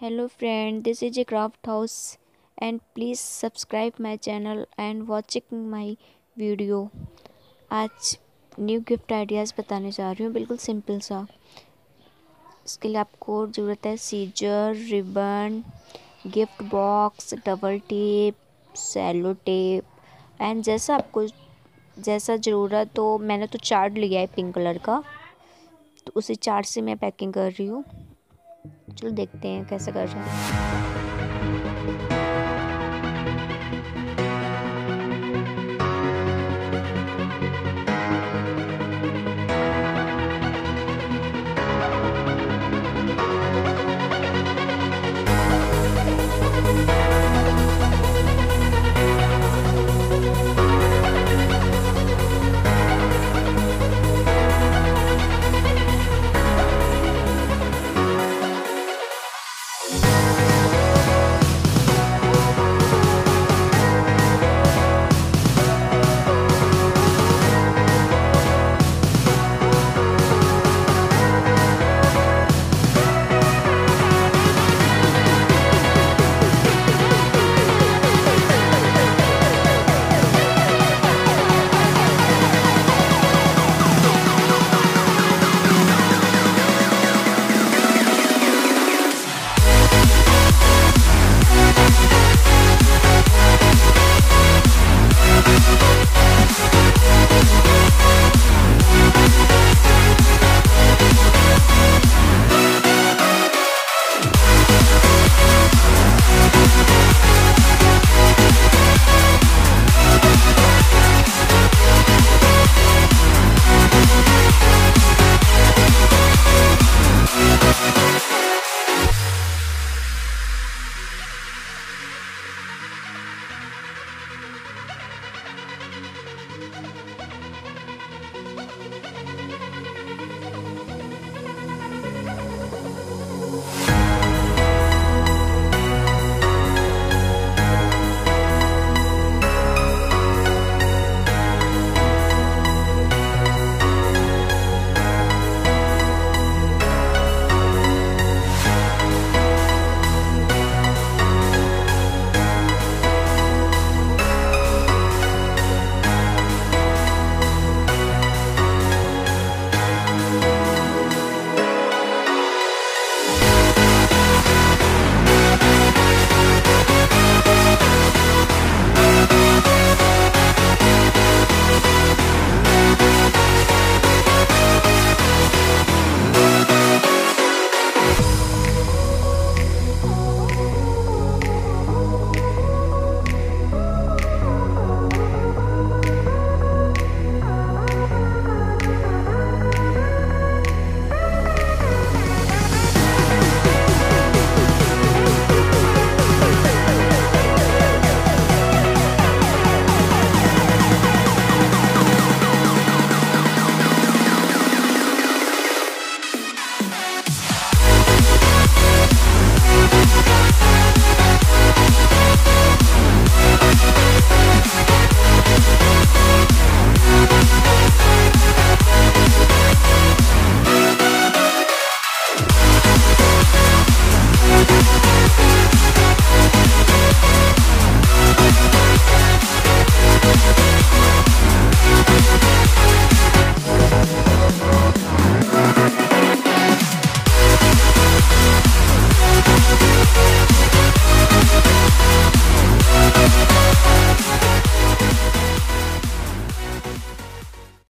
Hello friend, this is a Craft House and please subscribe my channel and watching my video। आज new gift ideas बताने जा रही हूँ, बिल्कुल simple सा। इसके लिए आपको ज़रूरत है scissor, ribbon, gift box, double tape, cello tape and जैसा आपको जैसा ज़रूरत। तो मैंने तो चार्ट लिया है पिंक कलर का, तो उसी चार्ट से मैं पैकिंग कर रही हूँ। चलो देखते हैं कैसे कर रहे हैं।